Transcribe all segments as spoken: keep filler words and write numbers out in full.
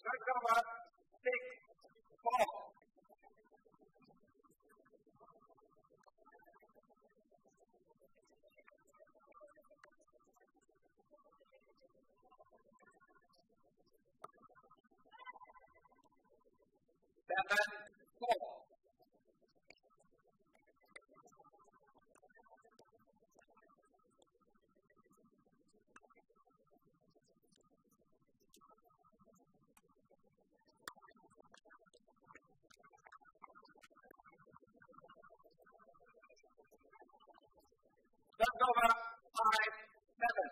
number six, four. Seven, four. Just over five, seven.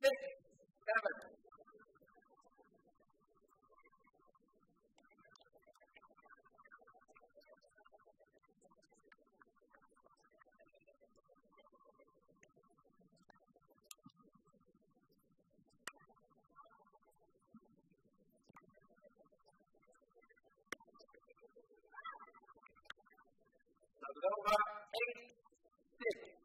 Six, seven. Nova eight, six.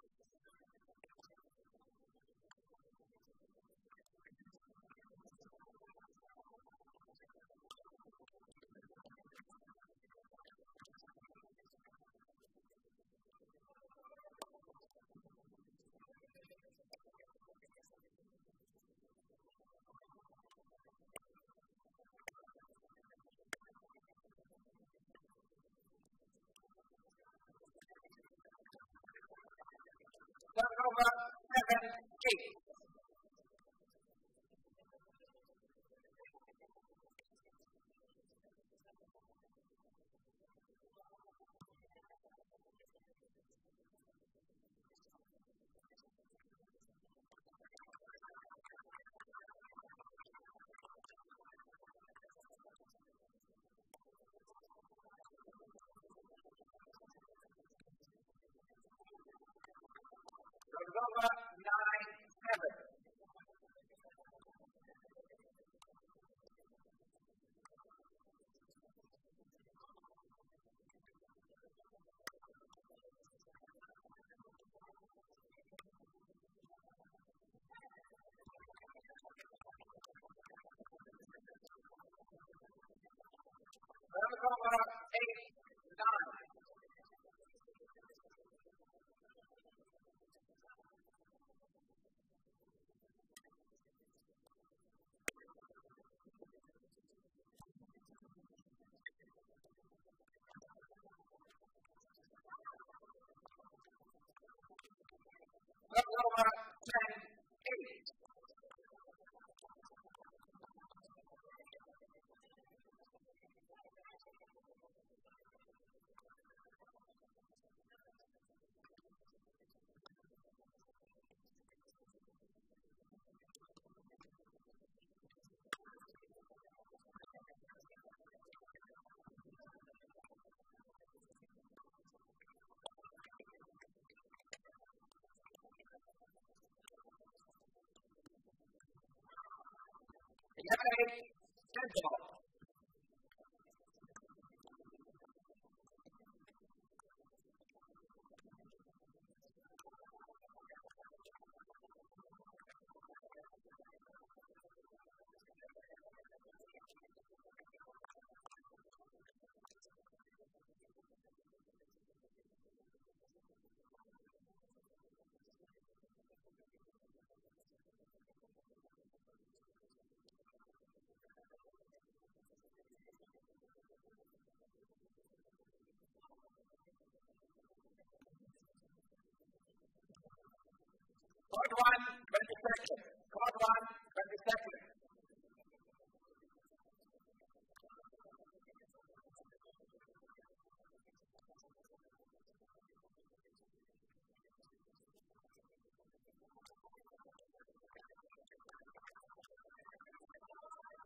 Over seven, eight. Nova nine, seven. Nova eight, nine. Over ten, eight. eleven, eight, God one, twenty second. God one, twenty second.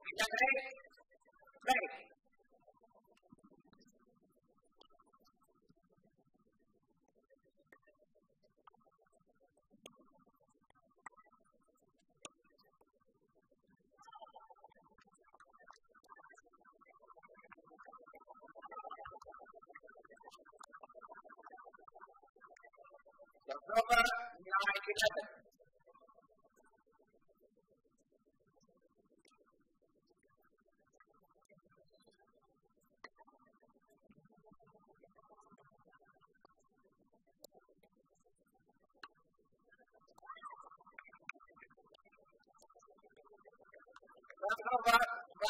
We have eight, eight. Jehovah nine eleven. Jehovah was none. Jehovah can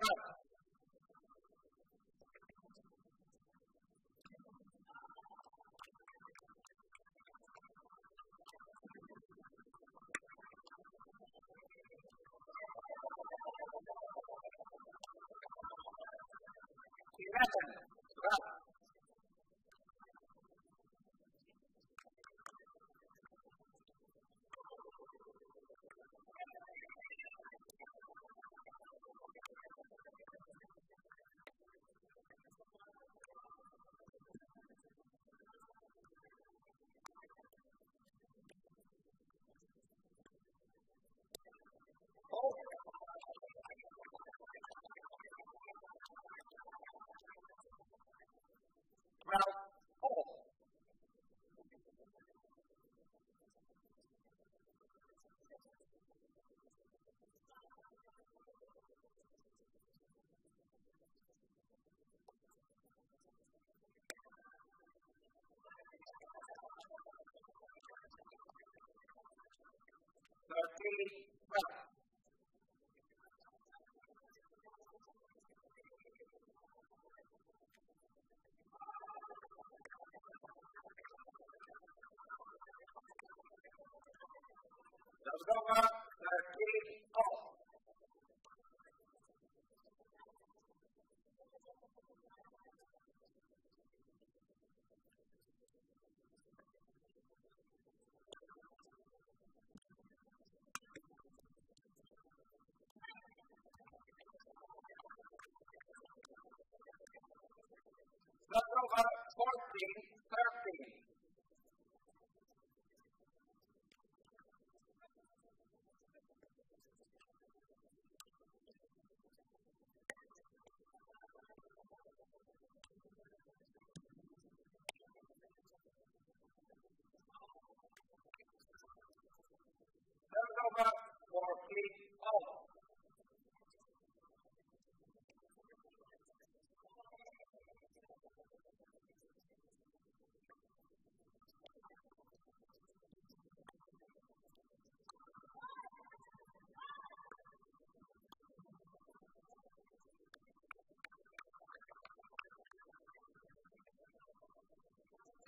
not. eleven, twelve. thirteen, twelve. Jehovah, the King of. Jehovah, fourteen, thirteen.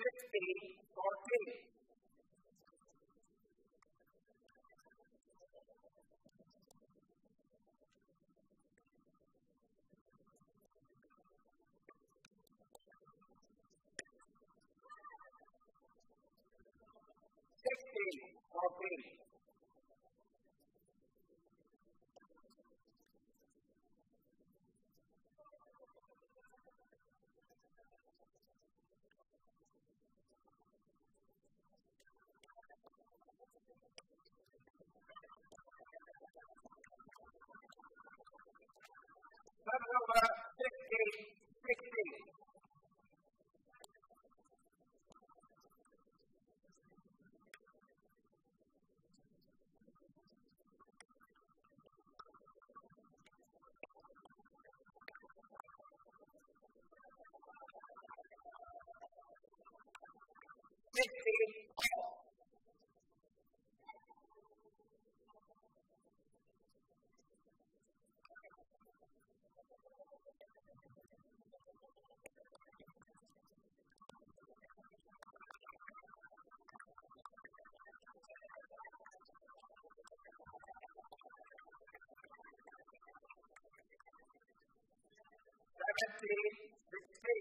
sixteen, fourteen. sixteen, fourteen. sixteen, sixteen.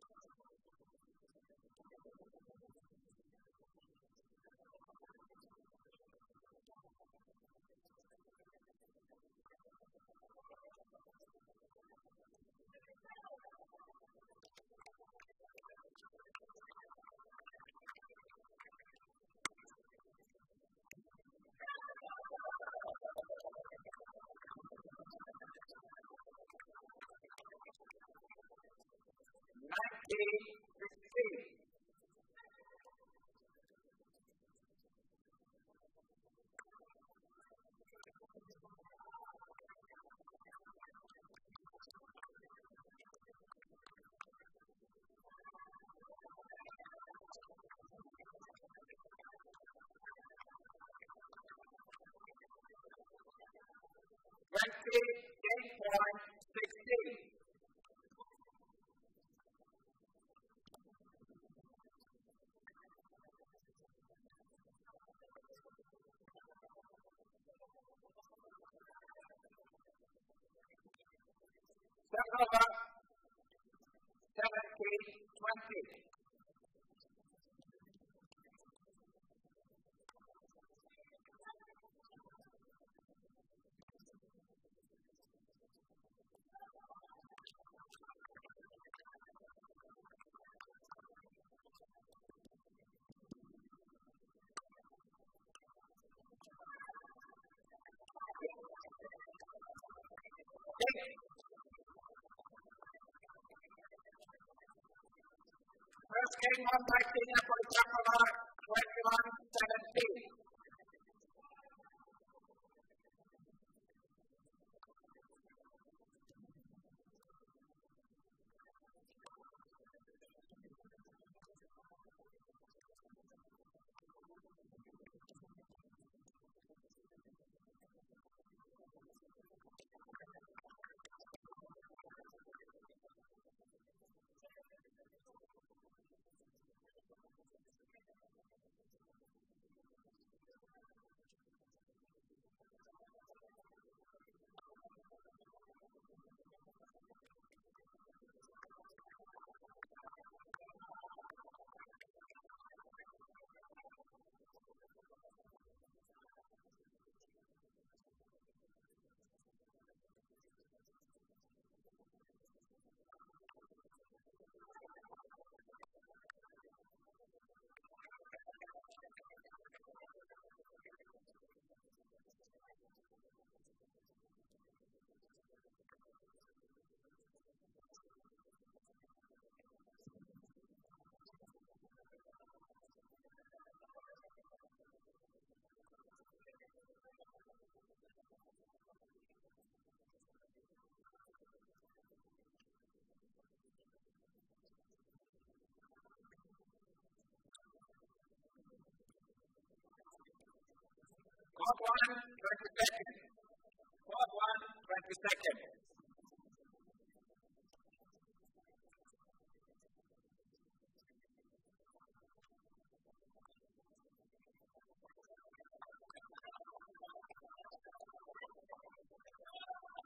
nineteen sixteen. twenty ten point sixteen. Over seventeen twenty. Game one nineteen for the Jaguar, twenty one seventeen. Bob one, twenty second. Bob one, twenty second.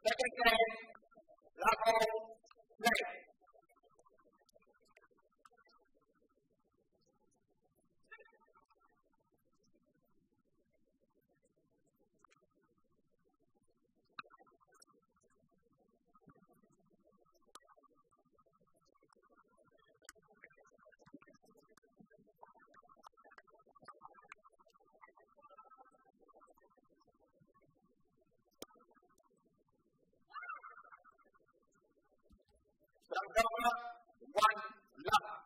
Second game, Lavo play. Sangama one love.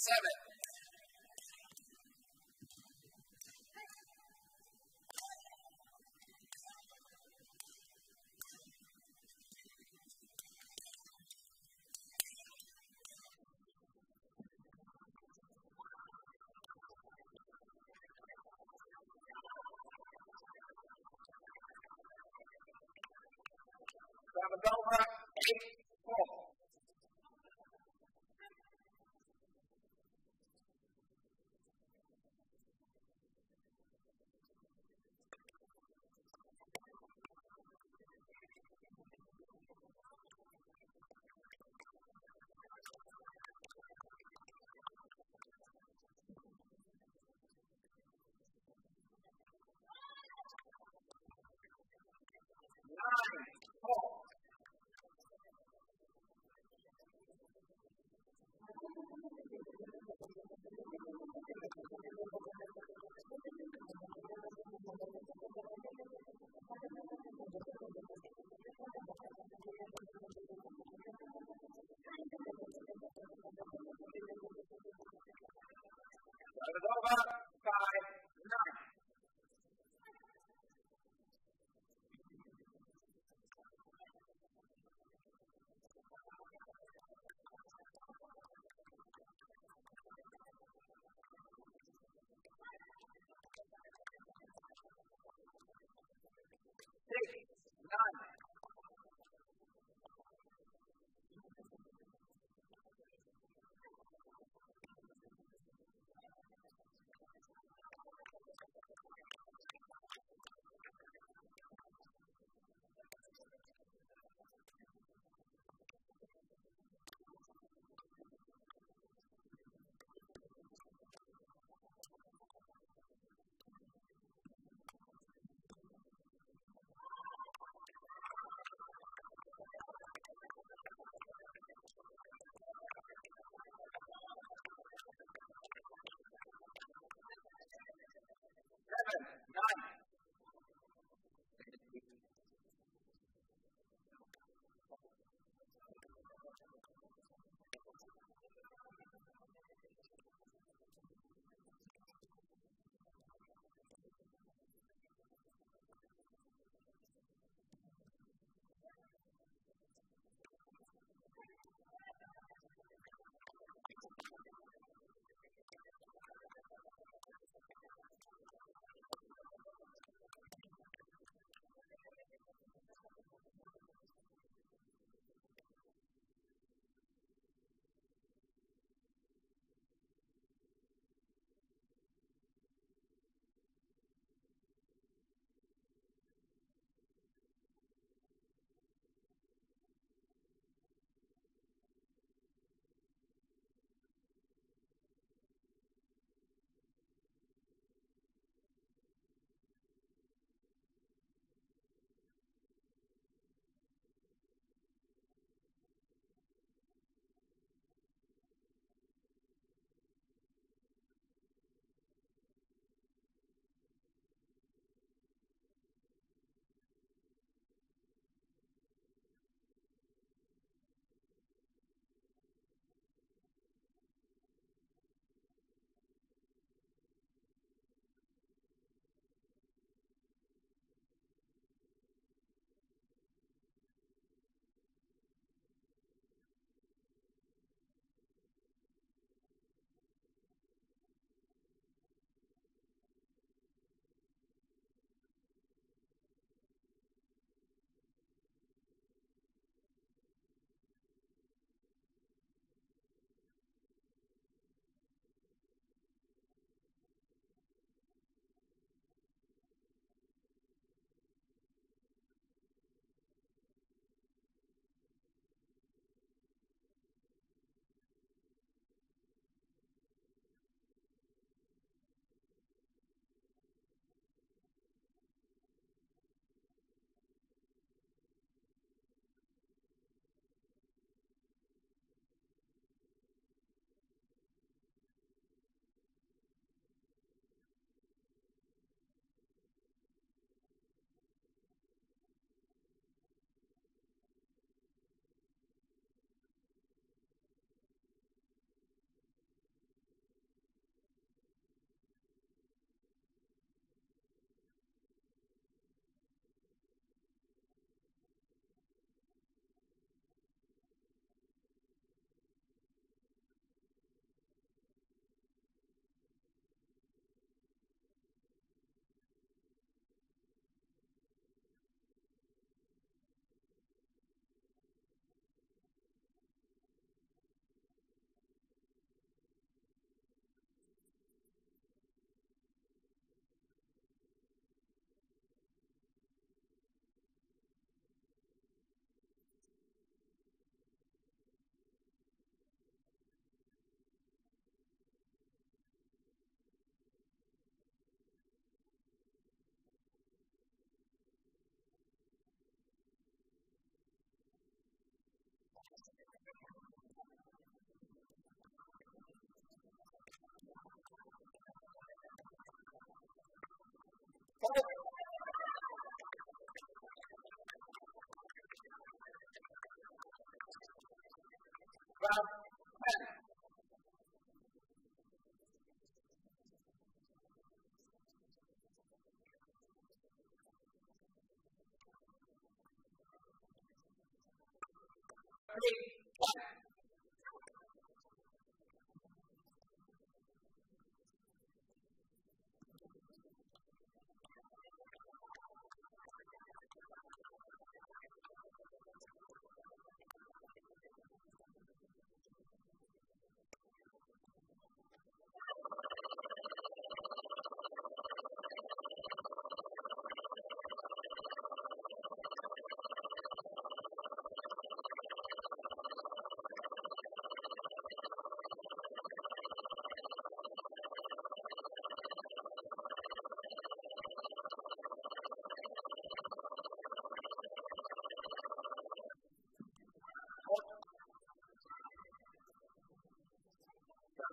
seven. Over eight, four. Nine, four. Nine.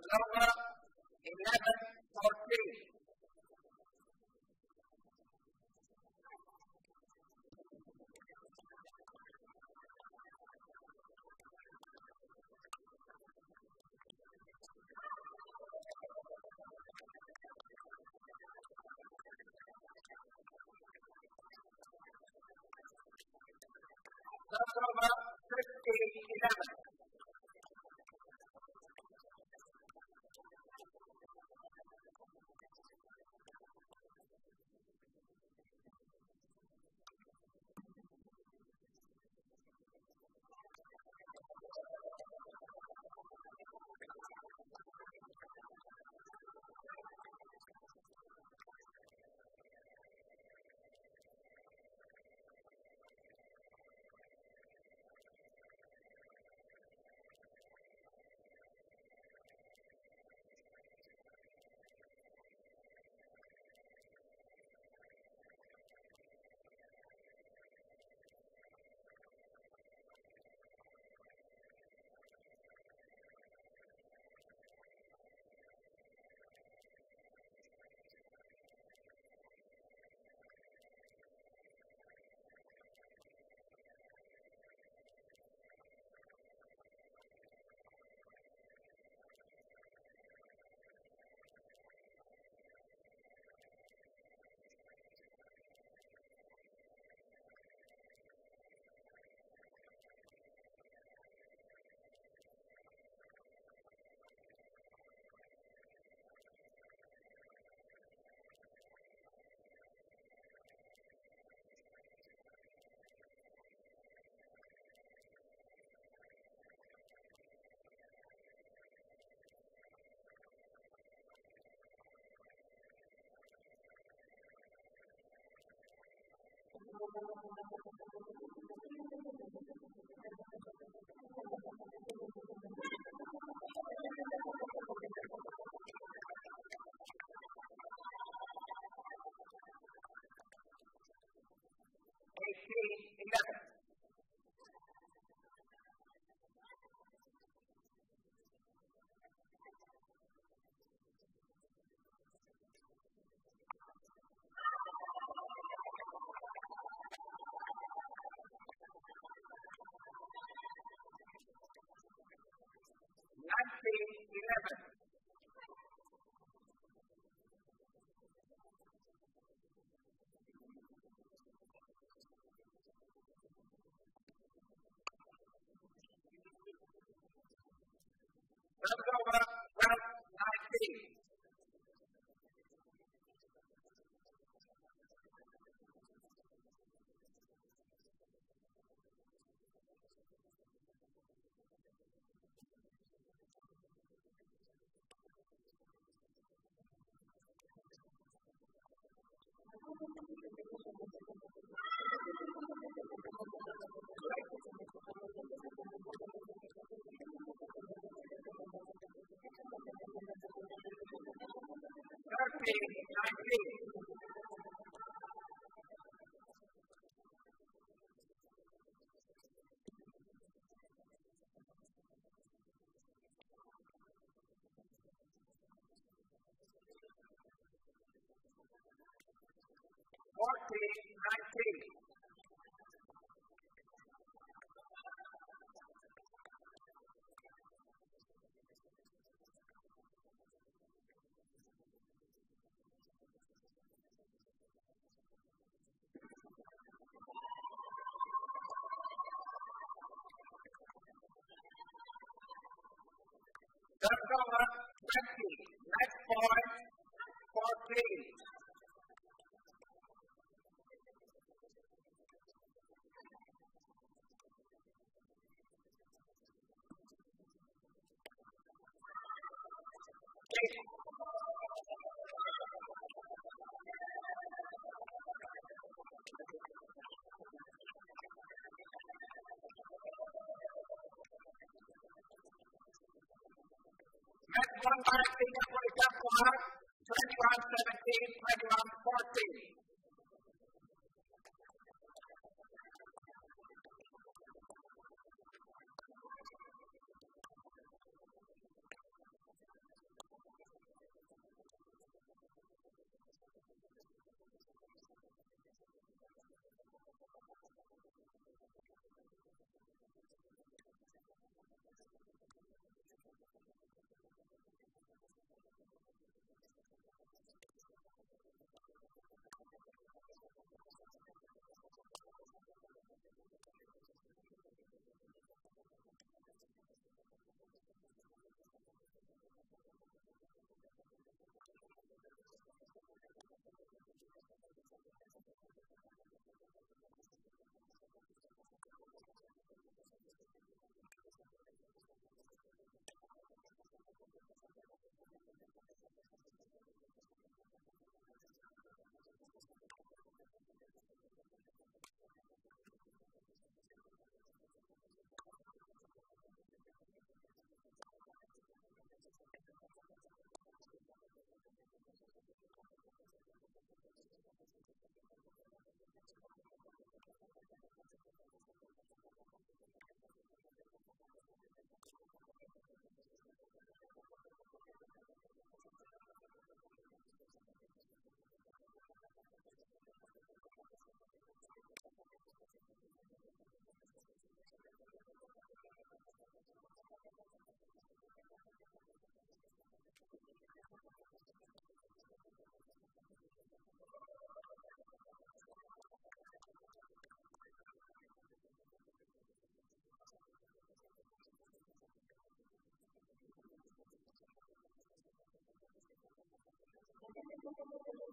Number eleven fourteen. Number fifteen eleven. The eleven. eleven. nineteen. fourteen, nineteen. twenty. Next point, fourteen. One time, think of what it's up for us, twenty-one seventeen, twenty-one fourteen.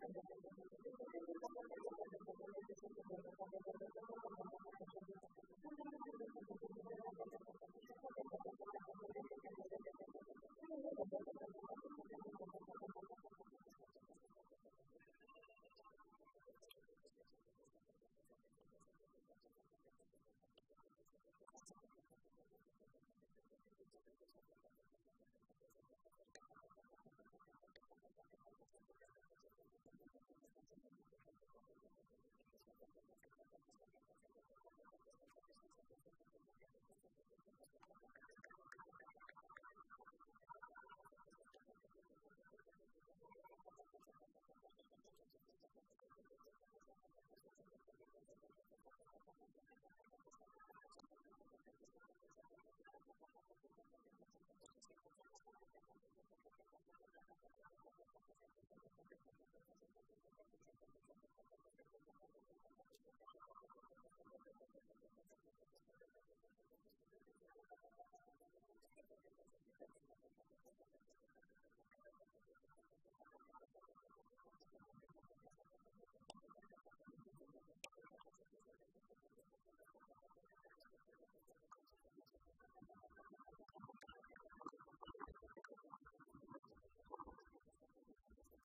Thank you.